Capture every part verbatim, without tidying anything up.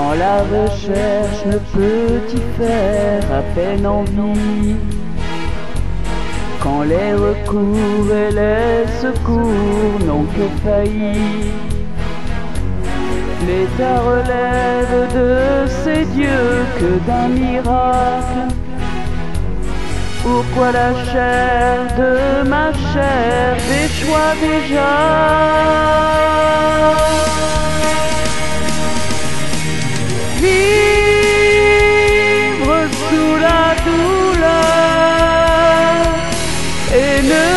Quand la recherche ne peut y faire à peine envie, quand les recours et les secours n'ont que failli, l'État relève de ses dieux que d'un miracle. Pourquoi la chair de ma chair déchoit déjà? Vivre sous la douleur et ne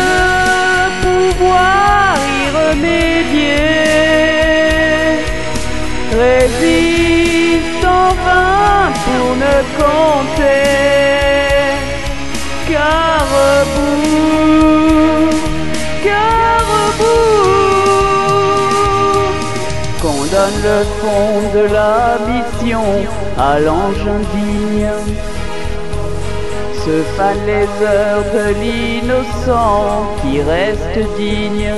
pouvoir y remédier, résiste en vain pour ne compter qu'à rebours, qu'à rebours. Qu'on donne le fond de la mission à l'ange indigne, se fanent les heures de l'innocent qui reste digne.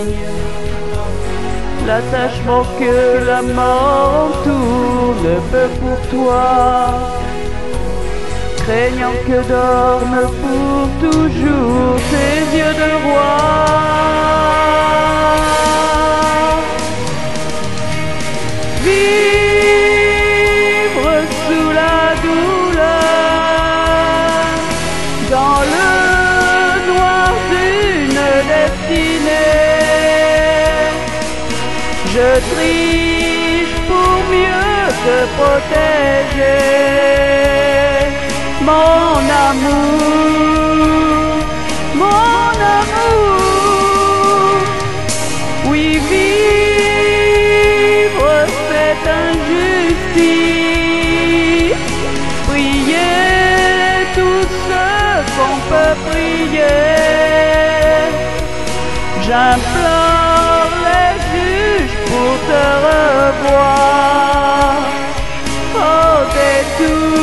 L'attachement que la mort entoure ne peut pour toi, craignant que dorment pour toujours tes yeux de roi. Vivre sous la douleur, dans le noir d'une destinée, je triche pour mieux te protéger, mon amour, mon amour. Oui, vivre cette injustice, prier tout ce qu'on peut prier, j'implore les juges pour te revoir au détour.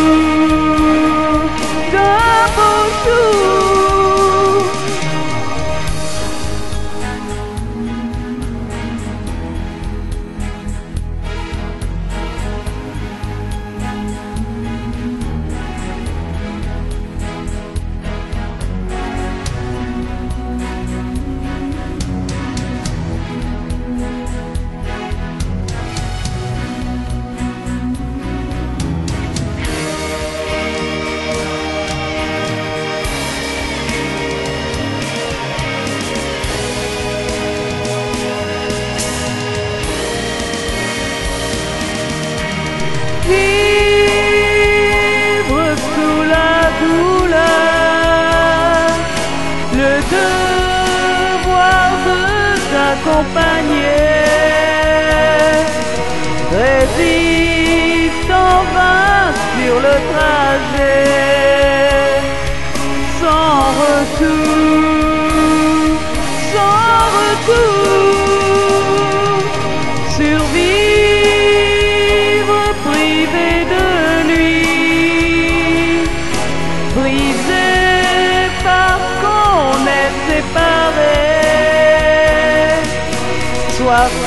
Vivre sous la douleur, le devoir de t'accompagner, résiste en vain sur le trajet, sans retour, sans retour, survivre. Soif